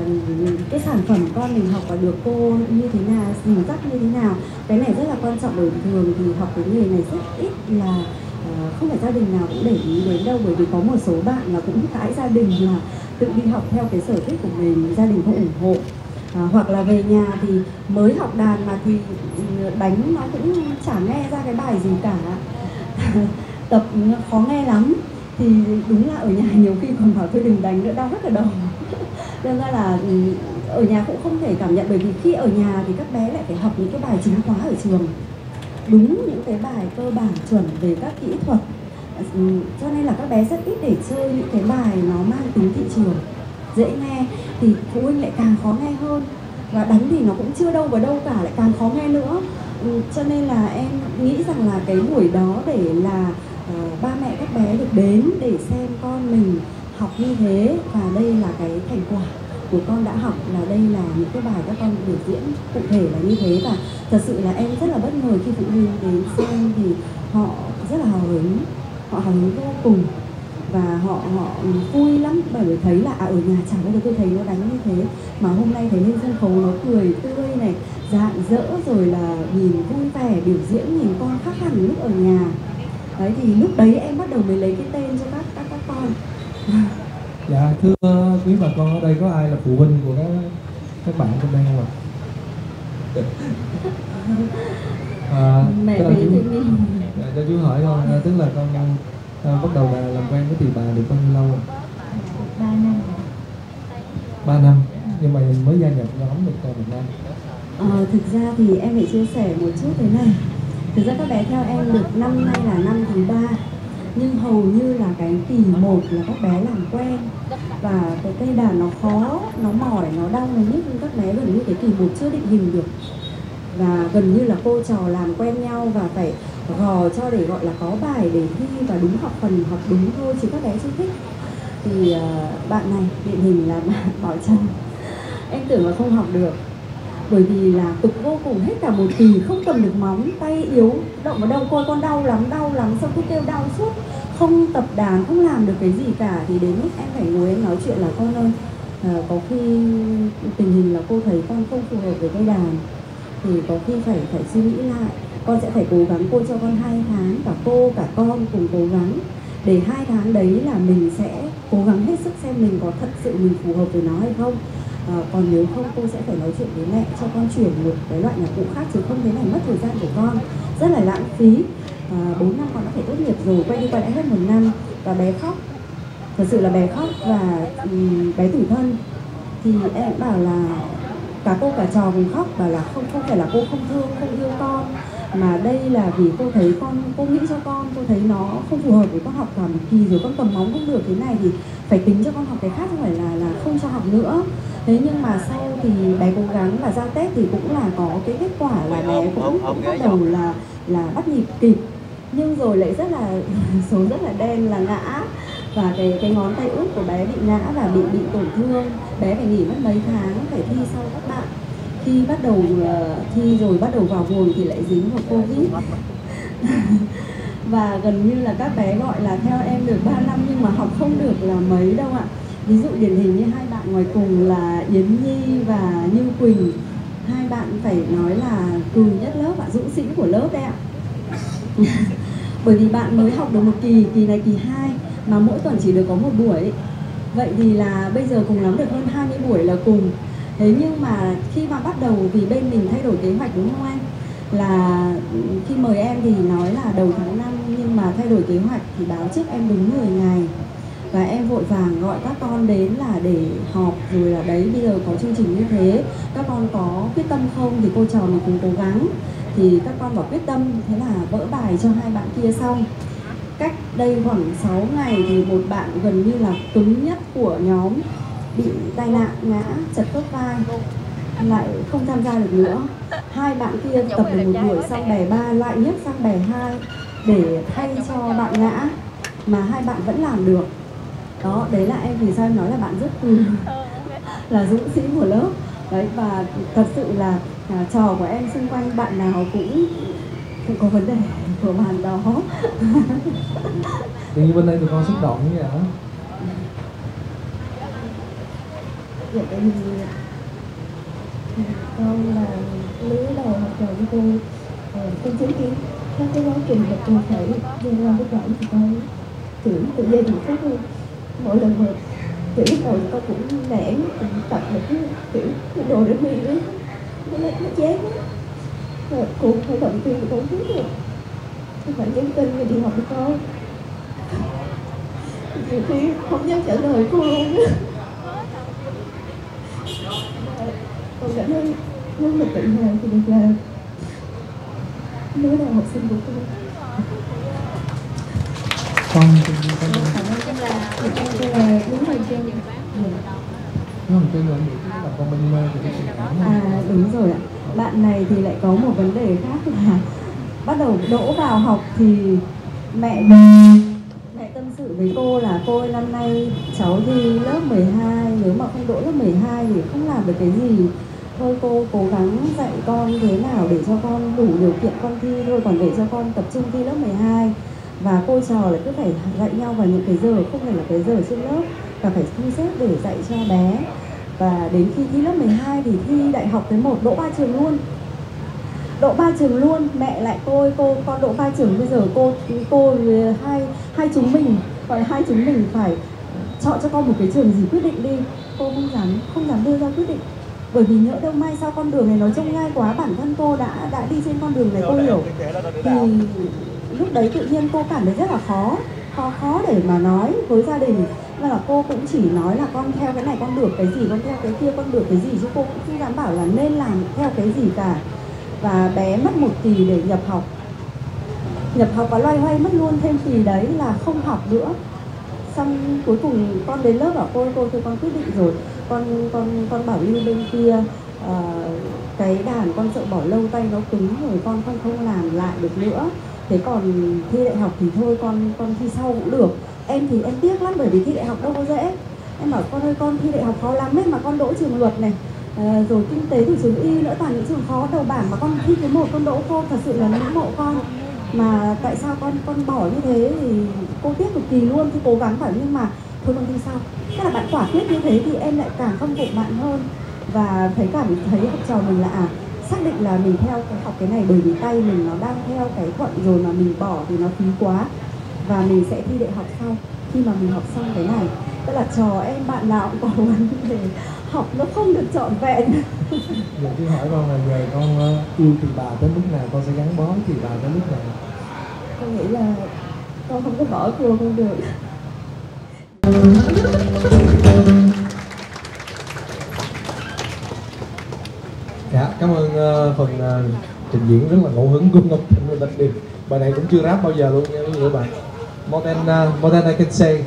cái sản phẩm con mình học và được cô như thế nào, dìu dắt như thế nào. Cái này rất là quan trọng, bởi thường thì học cái nghề này rất ít, là không phải gia đình nào cũng để ý đến đâu, bởi vì có một số bạn là cũng cãi gia đình là tự đi học theo cái sở thích của mình, gia đình không ủng hộ. À, hoặc là về nhà thì mới học đàn mà thì đánh nó cũng chả nghe ra cái bài gì cả tập khó nghe lắm, thì đúng là ở nhà nhiều khi còn bảo tôi đừng đánh nữa, đau rất là đầu nên ra là ở nhà cũng không thể cảm nhận, bởi vì khi ở nhà thì các bé lại phải học những cái bài chính khóa ở trường, đúng những cái bài cơ bản chuẩn về các kỹ thuật, cho nên là các bé rất ít để chơi những cái bài nó mang tính thị trường dễ nghe, thì phụ huynh lại càng khó nghe hơn, và đánh thì nó cũng chưa đâu vào đâu cả, lại càng khó nghe nữa. Cho nên là em nghĩ rằng là cái buổi đó để là uh, ba mẹ các bé được đến để xem con mình học như thế, và đây là cái thành quả của con đã học, là đây là những cái bài các con biểu diễn cụ thể là như thế. Và thật sự là em rất là bất ngờ khi phụ huynh đến xem thì họ rất là hào hứng, họ hào hứng vô cùng, và họ họ vui lắm, bởi vì thấy là à, ở nhà chẳng bao giờ tôi thấy nó đánh như thế, mà hôm nay thấy lên sân khấu nó cười tươi này, rạng rỡ, rồi là nhìn vui vẻ biểu diễn, nhìn con khác hẳn lúc ở nhà. Đấy, thì lúc đấy em bắt đầu mới lấy cái tên cho các các, các con. Dạ thưa quý bà con, ở đây có ai là phụ huynh của các các bạn trong đây không ạ? À, mẹ tức là chú, dạ, cho chú hỏi con, tức là con Ngân à, bắt đầu bà làm quen với Tỳ Bà được bao nhiêu lâu rồi? Ba năm. ba năm nhưng mà mới gia nhập nhóm được một năm. Ờ, thực ra thì em phải chia sẻ một chút thế này. Thực ra các bé theo em được năm nay là năm thứ ba, nhưng hầu như là cái kỳ một là các bé làm quen và cái cây đàn nó khó, nó mỏi, nó đau, nó nhức, nhưng các bé gần như cái kỳ một chưa định hình được và gần như là cô trò làm quen nhau và phải gò cho để gọi là có bài để thi và đúng học phần học đúng thôi chứ các bé chưa thích. Thì uh, bạn này điển hình là bạn bỏ chân, em tưởng là không học được bởi vì là cực vô cùng, hết cả một kỳ không cầm được móng, tay yếu, động vào đâu cô con đau lắm đau lắm xong cứ kêu đau suốt, không tập đàn, không làm được cái gì cả. Thì đến lúc em phải ngồi em nói chuyện là con ơi, uh, có khi tình hình là cô thấy con không phù hợp với cây đàn thì có khi phải phải suy nghĩ lại, con sẽ phải cố gắng, cô cho con hai tháng cả cô cả con cùng cố gắng để hai tháng đấy là mình sẽ cố gắng hết sức xem mình có thật sự mình phù hợp với nó hay không. À, còn nếu không cô sẽ phải nói chuyện với mẹ cho con chuyển một cái loại nhạc cụ khác chứ không thế này mất thời gian của con, rất là lãng phí. À, bốn năm con đã phải tốt nghiệp rồi, quay đi quay lại hết một năm và bé khóc, thật sự là bé khóc và um, bé tủi thân. Thì em bảo là cả cô cả trò cùng khóc và là không không phải là cô không thương, không yêu con, mà đây là vì cô thấy con, cô nghĩ cho con, cô thấy nó không phù hợp với con, học cả một kỳ rồi con cầm móng cũng được thế này thì phải tính cho con học cái khác, không phải là là không cho học nữa. Thế nhưng mà sau thì bé cố gắng và ra Tết thì cũng là có cái kết quả là bé cũng, cũng bắt đầu là là bắt nhịp kịp, nhưng rồi lại rất là số rất là đen là ngã và cái cái ngón tay út của bé bị ngã và bị bị tổn thương, bé phải nghỉ mất mấy tháng, phải thi sau các bạn. Khi bắt đầu thi rồi bắt đầu vào buồng thì lại dính vào Covid và gần như là các bé gọi là theo em được ba năm nhưng mà học không được là mấy đâu ạ. Ví dụ điển hình như hai bạn ngoài cùng là Yến Nhi và Như Quỳnh, hai bạn phải nói là cường nhất lớp ạ, dũng sĩ của lớp đấy ạ bởi vì bạn mới học được một kỳ, kỳ này kỳ hai mà mỗi tuần chỉ được có một buổi, vậy thì là bây giờ cùng lắm được hơn hai mươi buổi là cùng. Thế nhưng mà khi mà bắt đầu vì bên mình thay đổi kế hoạch đúng không anh? Là khi mời em thì nói là đầu tháng năm nhưng mà thay đổi kế hoạch thì báo trước em đúng mười ngày. Và em vội vàng gọi các con đến là để họp rồi là đấy bây giờ có chương trình như thế, các con có quyết tâm không thì cô trò mình cùng cố gắng. Thì các con bảo quyết tâm, thế là vỡ bài cho hai bạn kia xong. Cách đây khoảng sáu ngày thì một bạn gần như là cứng nhất của nhóm bị tai nạn ngã chật khớp vai, lại không tham gia được nữa. Hai bạn kia tập được một buổi sang bè ba lại nhấc sang bè hai để thay cho bạn ngã mà hai bạn vẫn làm được. Đó, đấy là em vì sao em nói là bạn rất cùn là dũng sĩ của lớp đấy. Và thật sự là à, trò của em xung quanh bạn nào cũng cũng có vấn đề của bạn đó thì như bên đây tụi con xúc động như vậy hả? Dạ, tại vì con là lứa đầu học trò của tôi, con chứng kiến các cái quá trình mà con phải liên quan với đoạn thì con tưởng từ giây phút khác luôn. Mỗi lần mà tưởng rồi con cũng nản, cũng tập được kiểu cái đồ để huy đó, nó chán lắm. Cuộc khởi động tiên của con biết rồi, không phải nhắn tin về đi học của con, nhiều khi không dám trả lời cô luôn á. Con cảm thấy rất là tự hào thì được là mới là học sinh của tôi. Con cảm ơn các bạn, em kêu là đúng rồi trên những đúng rồi là con bên mê thì à đúng rồi ạ. Bạn này thì lại có một vấn đề khác là bắt đầu đỗ vào học thì mẹ mẹ tâm sự với cô là cô ơi, năm nay cháu thi lớp mười hai, nếu mà không đỗ lớp mười hai thì không làm được cái gì. Thôi cô cố gắng dạy con thế nào để cho con đủ điều kiện con thi thôi, còn để cho con tập trung thi lớp mười hai. Và cô trò lại cứ phải dạy nhau vào những cái giờ không phải là cái giờ trên lớp và phải thu xếp để dạy cho bé. Và đến khi thi lớp mười hai thì thi đại học tới một, đỗ ba trường luôn, đỗ ba trường luôn. Mẹ lại cô ơi, cô con đỗ ba trường bây giờ cô cô hai hai chúng mình phải hai chúng mình phải chọn cho con một cái trường gì quyết định đi. Cô không dám không dám đưa ra quyết định bởi vì nhỡ đâu mai sao con đường này nó trông gai quá, bản thân cô đã đã đi trên con đường này cô hiểu thì lúc đấy tự nhiên cô cảm thấy rất là khó. khó khó để mà nói với gia đình, nên là cô cũng chỉ nói là con theo cái này con được cái gì, con theo cái kia con được cái gì, chứ cô cũng không dám bảo là nên làm theo cái gì cả. Và bé mất một kỳ để nhập học, nhập học và loay hoay mất luôn thêm kỳ đấy là không học nữa. Xong cuối cùng con đến lớp bảo cô, cô thì con quyết định rồi, con con con bảo như bên kia à, cái đàn con sợ bỏ lâu tay nó cứng rồi con không không làm lại được nữa. Thế còn thi đại học thì thôi con con thi sau cũng được. Em thì em tiếc lắm bởi vì thi đại học đâu có dễ. Em bảo con ơi, con thi đại học khó lắm ấy mà con đỗ trường luật này, à, rồi kinh tế từ trường y nữa, toàn những trường khó đầu bảng mà con thi cái một con đỗ, cô thật sự là ngưỡng mộ con. Mà tại sao con con bỏ như thế thì cô tiếc cực kỳ luôn, thì cố gắng phải nhưng mà thôi con thi sau. Thế là bạn quả quyết như thế thì em lại càng không phục bạn hơn và thấy cảm thấy học trò mình là à, xác định là mình theo cái học cái này bởi vì tay mình nó đang theo cái thuận rồi mà mình bỏ thì nó phí quá, và mình sẽ thi đại học sau khi mà mình học xong cái này. Tức là trò em bạn nào cũng có vấn đề học nó không được trọn vẹn. Giờ tôi hỏi con là về con yêu Tỳ Bà tới lúc nào, con sẽ gắn bó Tỳ Bà tới lúc nào? Con nghĩ là con không có bỏ cô không được. Dạ, cảm ơn uh, phần uh, trình diễn rất là ngẫu hứng của Ngọc Thanh Bình Định. Bài này cũng chưa rap bao giờ luôn nha quý vị bạn. More than, uh, more than I can say.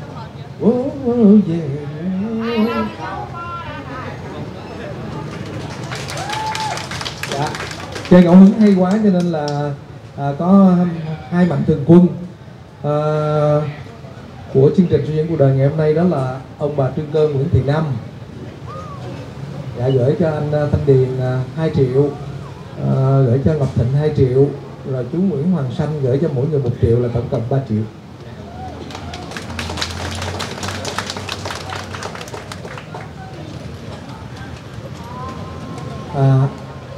Oh, oh, yeah. Dạ, chơi ngẫu hứng hay quá cho nên là à, có hai mạnh thường quân à, của chương trình Sô Diễn Cuộc Đời ngày hôm nay, đó là ông bà Trương Cơ, Nguyễn Thị Năm. Dạ, gửi cho anh Thanh Điền hai triệu, à, gửi cho Ngọc Thịnh hai triệu, rồi chú Nguyễn Hoàng Sanh gửi cho mỗi người một triệu, là tổng cộng ba triệu. À,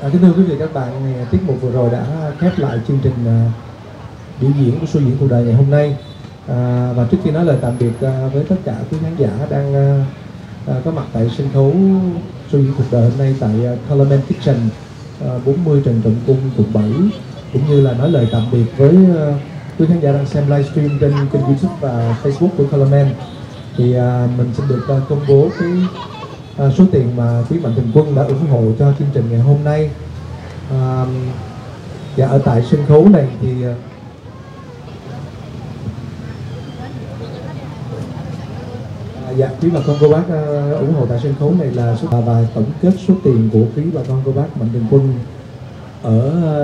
à, kính thưa quý vị các bạn, tiết mục vừa rồi đã khép lại chương trình à, biểu diễn của Sô Diễn Cuộc Đời ngày hôm nay. À, và trước khi nói lời tạm biệt à, với tất cả quý khán giả đang à, à, có mặt tại sân khấu Sô Diễn Cuộc Đời hôm nay tại à, Color Man Kitchen, à, bốn mươi Trần Trọng Cung, quận bảy, cũng như là nói lời tạm biệt với à, quý khán giả đang xem livestream trên kênh YouTube và Facebook của Color Man, thì à, mình xin được à, công bố cái À, số tiền mà quý mạnh thường quân đã ủng hộ cho chương trình ngày hôm nay. À, dạ, ở tại sân khấu này thì à, dạ quý bà con cô bác à, ủng hộ tại sân khấu này là số, và tổng kết số tiền của quý bà con cô bác mạnh thường quân ở à,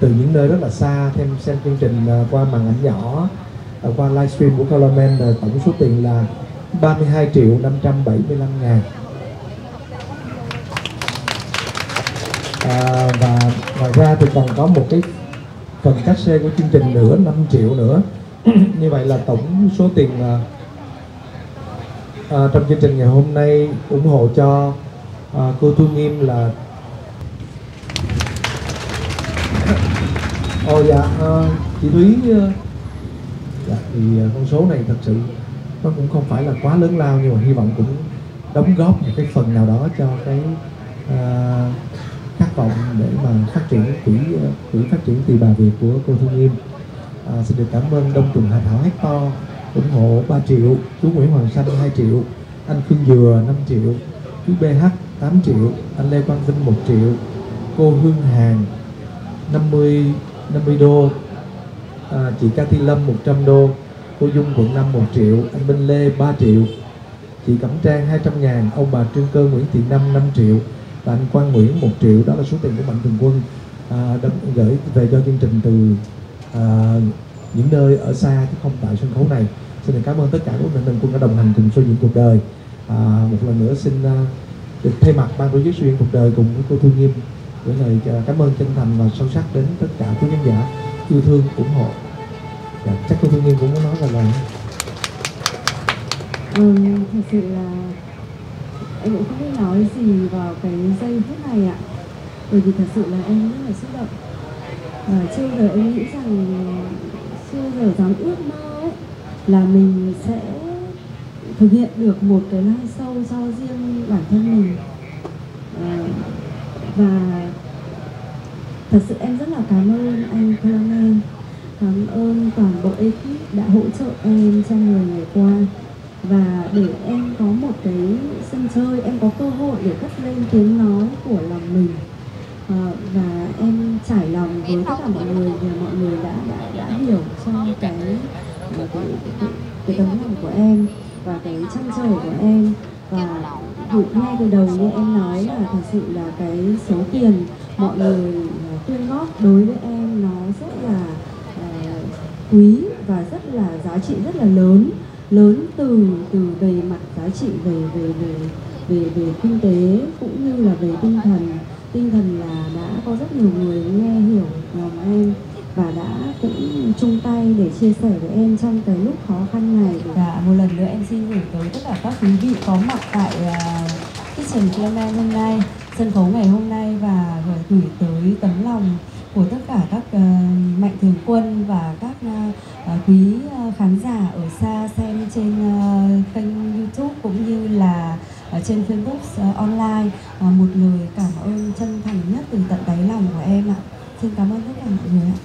từ những nơi rất là xa thêm xem chương trình à, qua màn ảnh nhỏ, à, qua livestream của Color Man, à, tổng số tiền là ba mươi hai triệu năm trăm bảy mươi lăm ngàn. À, và ngoài ra thì còn có một cái phần cát xe của chương trình nữa, năm triệu nữa. Như vậy là tổng số tiền à, à, trong chương trình ngày hôm nay ủng hộ cho à, cô Thu Nghiêm là Ồ oh, dạ à, chị Thúy. Dạ, thì con số này thật sự nó cũng không phải là quá lớn lao, nhưng mà hy vọng cũng đóng góp một cái phần nào đó cho cái uh, khát vọng để mà phát triển quỹ quỹ phát triển Tỳ Bà Việt của cô Thu Nghiêm. Uh, xin được cảm ơn Đông Trùng Hạ Thảo Hector ủng hộ ba triệu, chú Nguyễn Hoàng Sanh hai triệu, anh Khương Dừa năm triệu, chú bê hát tám triệu, anh Lê Quang Vinh một triệu, cô Hương Hàng năm mươi đô, uh, chị Cá Thi Lâm một trăm đô, cô Dung quận năm một triệu, anh Minh Lê ba triệu, chị Cẩm Trang hai trăm ngàn, ông bà Trương Cơ Nguyễn Thị Năm năm triệu và anh Quang Nguyễn một triệu. Đó là số tiền của mạnh thường quân à, gửi về cho chương trình từ à, những nơi ở xa chứ không tại sân khấu này. Xin được cảm ơn tất cả các mạnh thường quân đã đồng hành cùng Sô Diễn Cuộc Đời. À, một lần nữa xin à, được thay mặt ban tổ chức Sô Diễn Cuộc Đời cùng với cô Thu Nghiêm gửi lời cảm ơn chân thành và sâu sắc đến tất cả quý khán giả yêu thương ủng hộ. Dạ, chắc cô Thu Nghiêm cũng muốn nói là lời. Ừ, thật sự là em cũng không biết nói gì vào cái giây phút này ạ. Bởi vì thật sự là em rất là xúc động. Và chưa giờ em nghĩ rằng chưa giờ dám ước mơ ấy, là mình sẽ thực hiện được một cái live show cho riêng bản thân mình. À, và thật sự em rất là cảm ơn anh Color Man cảm ơn toàn bộ ekip đã hỗ trợ em trong nhiều ngày qua, và để em có một cái sân chơi, em có cơ hội để cất lên tiếng nói của lòng mình, à, và em trải lòng với tất cả mọi người, và mọi người đã đã, đã hiểu trong cái cái, cái, cái, cái tấm lòng của em và cái trăn trở của em. Và ngay từ đầu như em nói là thật sự là cái số tiền mọi người tuyên góp đối với em nó rất là uh, quý và rất là giá trị, rất là lớn, lớn từ từ về mặt giá trị, về về về về về kinh tế cũng như là về tinh thần. Tinh thần là đã có rất nhiều người nghe hiểu lòng em và đã cũng chung tay để chia sẻ với em trong cái lúc khó khăn này. Và một lần nữa em xin gửi tới tất cả các quý vị có mặt tại uh, Kitchen Color Man hôm nay, sân khấu ngày hôm nay, và gửi tới tấm lòng của tất cả các uh, mạnh thường quân và các uh, quý uh, khán giả ở xa xem trên uh, kênh YouTube cũng như là ở trên Facebook uh, online, uh, một lời cảm ơn chân thành nhất từ tận đáy lòng của em ạ. Xin cảm ơn tất cả mọi người ạ.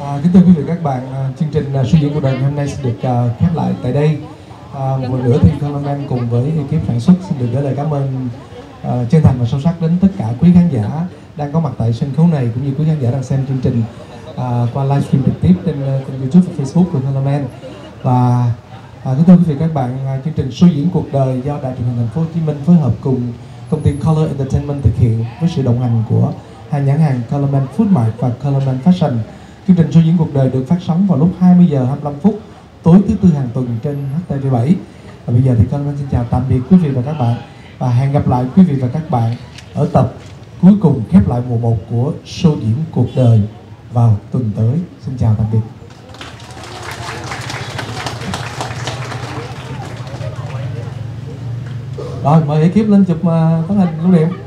À, kính thưa quý vị các bạn, à, chương trình à, Sô Diễn Cuộc Đời hôm nay sẽ được à, khép lại tại đây. À, một nửa thì Color Man cùng với ekip sản xuất xin được gửi lời cảm ơn à, chân thành và sâu sắc đến tất cả quý khán giả đang có mặt tại sân khấu này, cũng như quý khán giả đang xem chương trình à, qua livestream trực tiếp trên kênh YouTube và Facebook của Color Man. Và à, kính thưa quý vị các bạn, à, chương trình Sô Diễn Cuộc Đời do Đại Truyền Hình Thành phố Hồ Chí Minh phối hợp cùng công ty Color Entertainment thực hiện với sự đồng hành của hai nhãn hàng Color Man Foodmark và Color Man Fashion. Chương trình Sô Diễn Cuộc Đời được phát sóng vào lúc hai mươi giờ hai mươi lăm phút tối thứ tư hàng tuần trên H T V bảy. Và bây giờ thì Color Man xin chào tạm biệt quý vị và các bạn, và hẹn gặp lại quý vị và các bạn ở tập cuối cùng khép lại mùa một của Sô Diễn Cuộc Đời vào tuần tới. Xin chào tạm biệt. Rồi mời ekip lên chụp tấm hình lưu niệm.